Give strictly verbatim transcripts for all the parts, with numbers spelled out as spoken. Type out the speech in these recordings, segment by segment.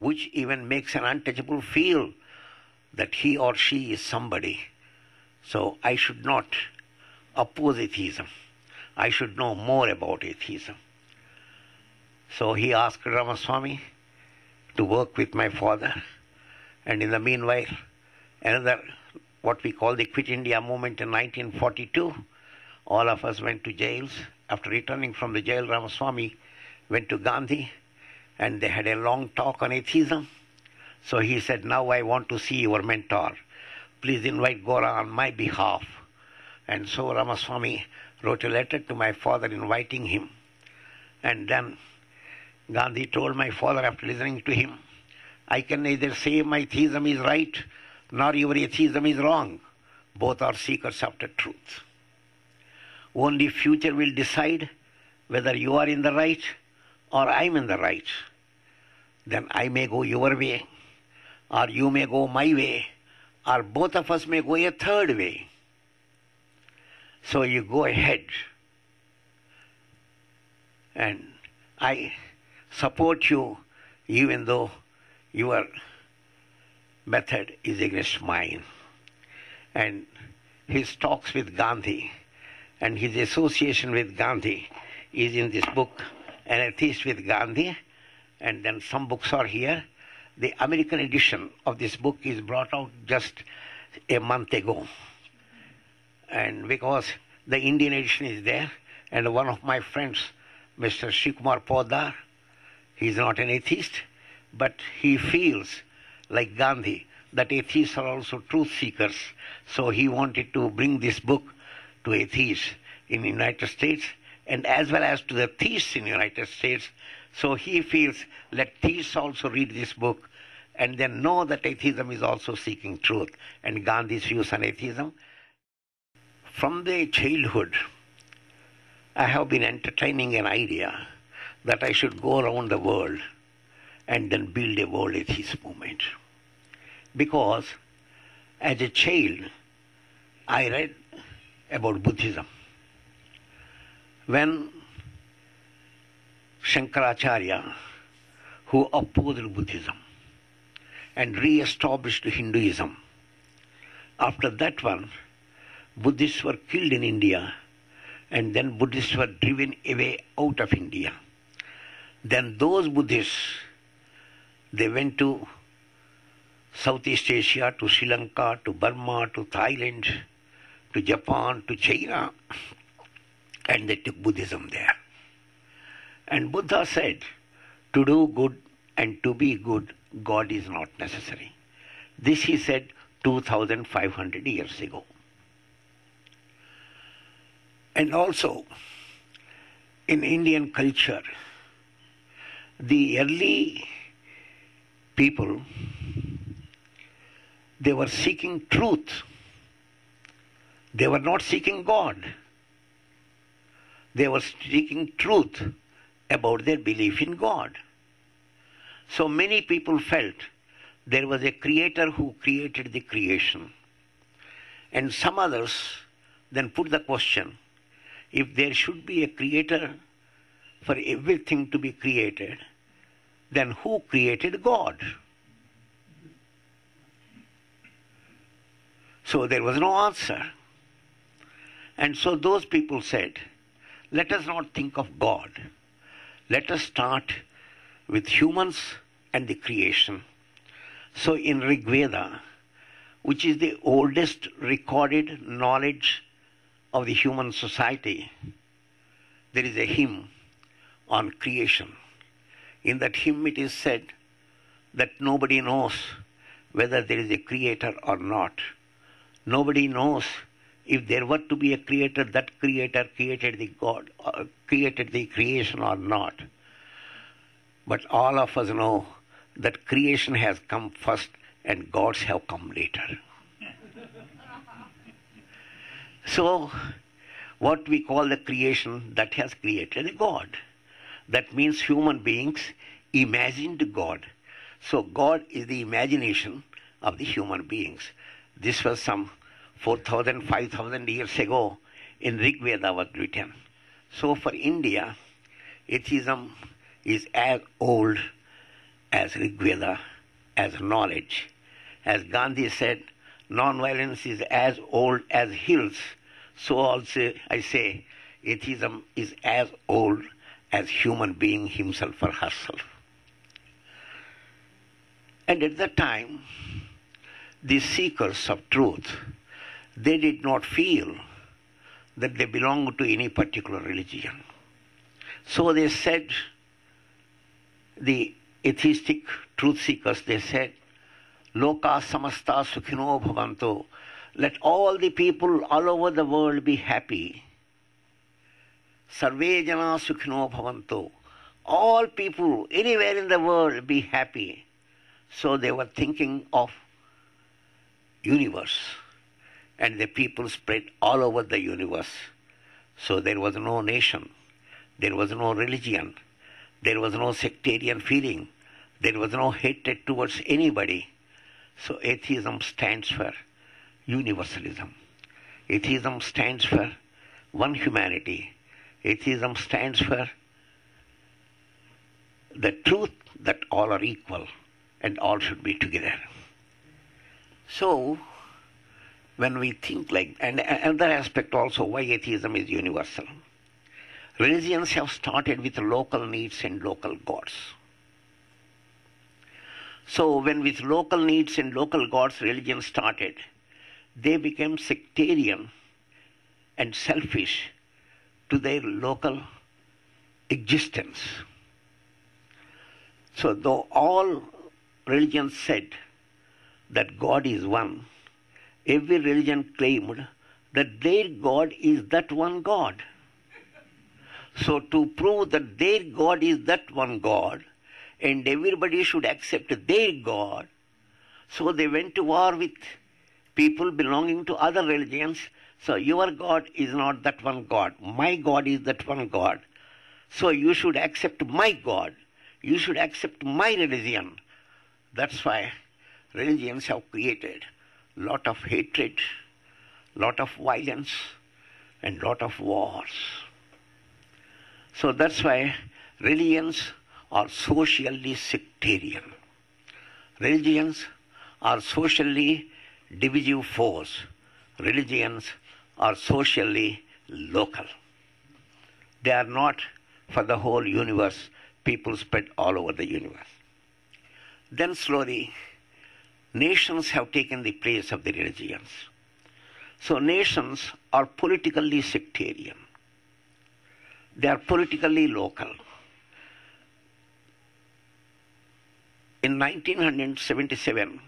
which even makes an untouchable feel that he or she is somebody. So I should not oppose atheism. I should know more about atheism. So he asked Ramaswamy to work with my father, and in the meanwhile, another what we call the Quit India movement in nineteen forty-two, all of us went to jails. After returning from the jail, Ramaswamy went to Gandhi, and they had a long talk on atheism. So he said, now I want to see your mentor. Please invite Gora on my behalf. And so Ramaswamy wrote a letter to my father inviting him. And then Gandhi told my father, after listening to him, I can neither say my theism is right nor your atheism is wrong. Both are seekers after truth. Only future will decide whether you are in the right or I am in the right. Then I may go your way, or you may go my way, or both of us may go a third way. So you go ahead. And I support you even though your method is against mine. And his talks with Gandhi and his association with Gandhi is in this book, An Atheist with Gandhi, and then some books are here. The American edition of this book is brought out just a month ago. And because the Indian edition is there, and one of my friends, Mister Srikumar Poudar, he is not an atheist, but he feels, like Gandhi, that atheists are also truth seekers. So he wanted to bring this book to atheists in the United States, and as well as to the theists in the United States. So he feels, let theists also read this book, and then know that atheism is also seeking truth, and Gandhi's views on atheism. From the childhood, I have been entertaining an idea that I should go around the world and then build a world atheist movement. Because as a child, I read about Buddhism. When Shankaracharya, who opposed Buddhism and re-established Hinduism, after that one, Buddhists were killed in India, and then Buddhists were driven away out of India. Then those Buddhists, they went to Southeast Asia, to Sri Lanka, to Burma, to Thailand, to Japan, to China, and they took Buddhism there. And Buddha said, to do good and to be good, God is not necessary. This he said two thousand five hundred years ago. And also, in Indian culture, the early people, they were seeking truth. They were not seeking God. They were seeking truth about their belief in God. So many people felt there was a creator who created the creation. And some others then put the question, if there should be a creator for everything to be created, then who created God? So there was no answer. And so those people said, let us not think of God. Let us start with humans and the creation. So in Rigveda, which is the oldest recorded knowledge of the human society, there is a hymn on creation. In that hymn it is said that nobody knows whether there is a creator or not. Nobody knows if there were to be a creator, that creator created the God, or created the creation or not. But all of us know that creation has come first and gods have come later. So what we call the creation, that has created a God. That means human beings imagined God. So God is the imagination of the human beings. This was some four thousand, five thousand years ago in Rigveda was written. So for India, atheism is as old as Rigveda, as knowledge. As Gandhi said, non-violence is as old as hills. So also I say, atheism is as old as human being himself or herself. And at that time, the seekers of truth, they did not feel that they belonged to any particular religion. So they said, the atheistic truth seekers, they said, Loka samastha sukhino Bhavanto, let all the people all over the world be happy. Sarvejana sukhino Bhavanto, all people anywhere in the world be happy. So they were thinking of universe, and the people spread all over the universe. So there was no nation, there was no religion, there was no sectarian feeling, there was no hatred towards anybody. So atheism stands for universalism. Atheism stands for one humanity. Atheism stands for the truth that all are equal and all should be together. So when we think like, and another aspect also why atheism is universal. Religions have started with local needs and local gods. So when with local needs and local gods religion started, they became sectarian and selfish to their local existence. So though all religions said that God is one, every religion claimed that their God is that one God. So to prove that their God is that one God, and everybody should accept their God, so they went to war with people belonging to other religions. So your God is not that one God. My God is that one God. So you should accept my God. You should accept my religion. That's why religions have created lot of hatred, lot of violence, and lot of wars. So that's why religions are socially sectarian. Religions are socially divisive force. Religions are socially local. They are not for the whole universe. People spread all over the universe. Then slowly, nations have taken the place of the religions. So nations are politically sectarian. They are politically local. In nineteen seventy-seven,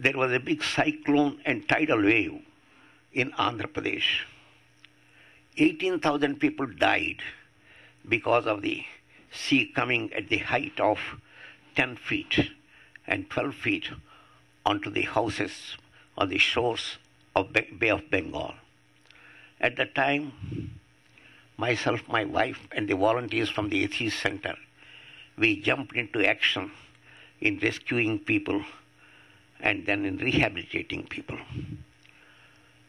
there was a big cyclone and tidal wave in Andhra Pradesh. eighteen thousand people died because of the sea coming at the height of ten feet. And twelve feet onto the houses on the shores of Bay of Bengal. At that time, myself, my wife, and the volunteers from the Atheist Center, we jumped into action in rescuing people and then in rehabilitating people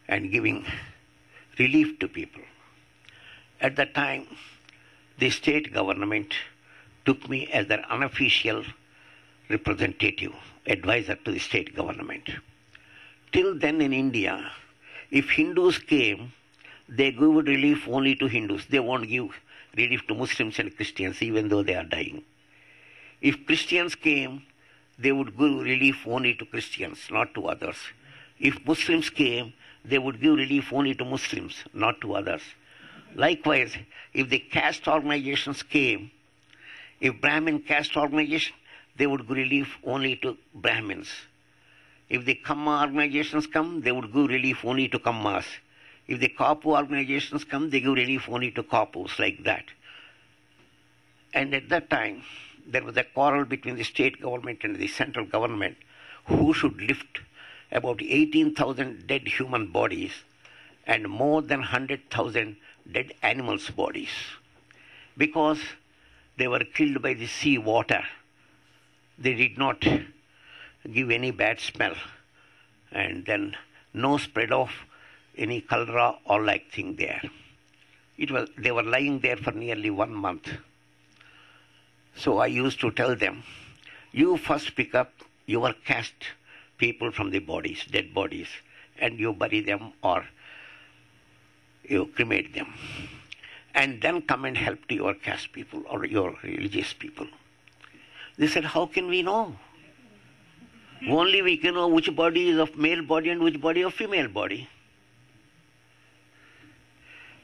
and giving relief to people. At that time, the state government took me as their unofficial representative, advisor to the state government. Till then in India, if Hindus came, they give relief only to Hindus. They won't give relief to Muslims and Christians, even though they are dying. If Christians came, they would give relief only to Christians, not to others. If Muslims came, they would give relief only to Muslims, not to others. Likewise, if the caste organizations came, if Brahmin caste organization, they would give relief only to Brahmins. If the Kamma organizations come, they would give relief only to Kammas. If the Kapu organizations come, they give relief only to Kapus, like that. And at that time, there was a quarrel between the state government and the central government who should lift about eighteen thousand dead human bodies and more than one hundred thousand dead animals' bodies, because they were killed by the sea water. They did not give any bad smell, and then no spread of any cholera or like thing there. It was, they were lying there for nearly one month. So I used to tell them, you first pick up your caste people from the bodies, dead bodies, and you bury them or you cremate them. And then come and help to your caste people or your religious people. They said, how can we know? Only we can know which body is of male body and which body of female body.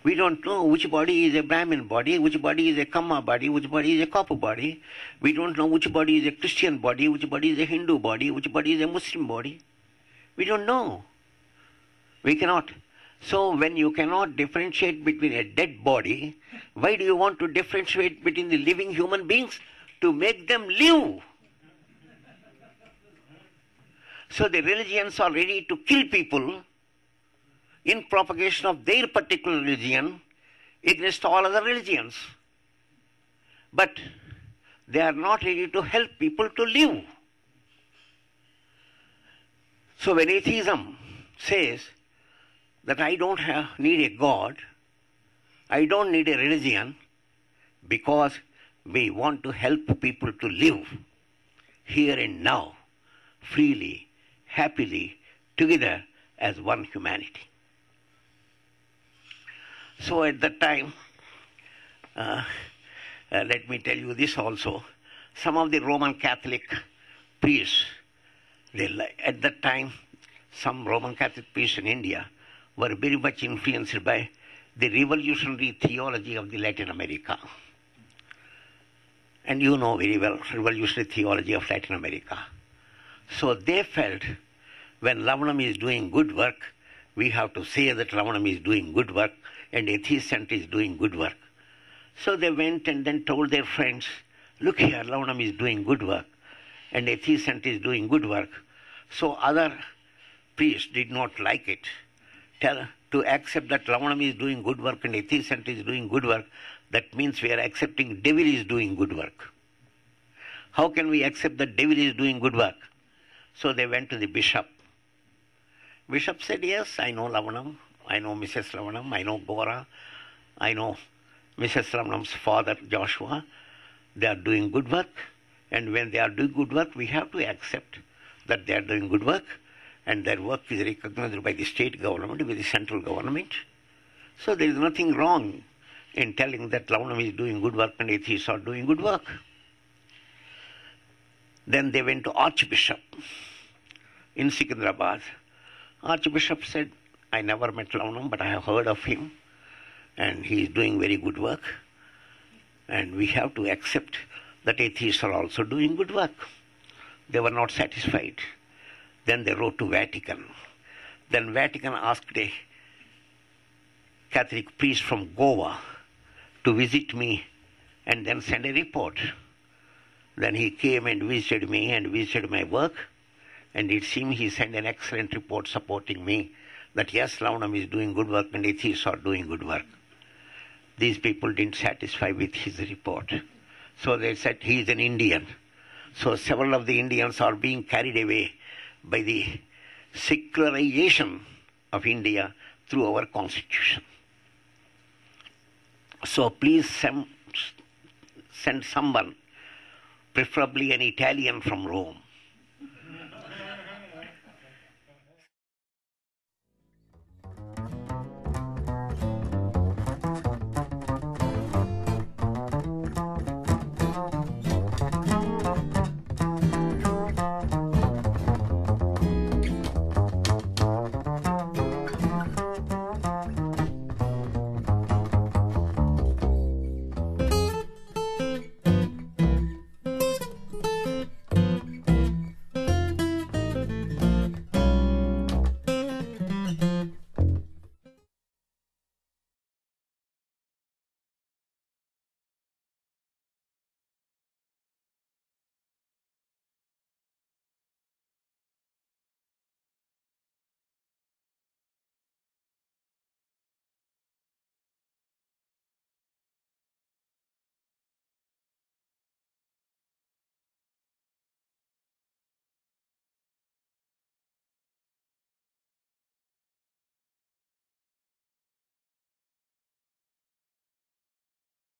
We don't know which body is a Brahmin body, which body is a Kamma body, which body is a Kapu body. We don't know which body is a Christian body, which body is a Hindu body, which body is a Muslim body. We don't know. We cannot. So when you cannot differentiate between a dead body, why do you want to differentiate between the living human beings? To make them live. So the religions are ready to kill people in propagation of their particular religion against all other religions. But they are not ready to help people to live. So when atheism says that I don't have, need a God, I don't need a religion because we want to help people to live here and now, freely, happily, together as one humanity. So at that time, uh, uh, let me tell you this also, some of the Roman Catholic priests, they, at that time, some Roman Catholic priests in India were very much influenced by the revolutionary theology of the Latin America. And you know very well revolutionary theology of Latin America. So they felt when Lavanam is doing good work, we have to say that Lavanam is doing good work and Atheist Center is doing good work. So they went and then told their friends, look here, Lavanam is doing good work and Atheist Center is doing good work. So other priests did not like it. Tell, to accept that Lavanam is doing good work and Atheist Center is doing good work, that means we are accepting devil is doing good work. How can we accept that devil is doing good work? So they went to the bishop. Bishop said, yes, I know Lavanam, I know Missus Lavanam, I know Gora, I know Missus Lavanam's father, Joshua. They are doing good work. And when they are doing good work, we have to accept that they are doing good work. And their work is recognized by the state government, by the central government. So there is nothing wrong in telling that Lavanam is doing good work and atheists are doing good work. Then they went to Archbishop in Secunderabad. Archbishop said, I never met Lavanam, but I have heard of him, and he is doing very good work, and we have to accept that atheists are also doing good work. They were not satisfied. Then they wrote to Vatican. Then Vatican asked a Catholic priest from Goa to visit me and then send a report. Then he came and visited me and visited my work, and it seemed he sent an excellent report supporting me that yes, Lavanam is doing good work and atheists are doing good work. These people didn't satisfy with his report. So they said he is an Indian. So several of the Indians are being carried away by the secularization of India through our constitution. So please send, send someone, preferably an Italian from Rome,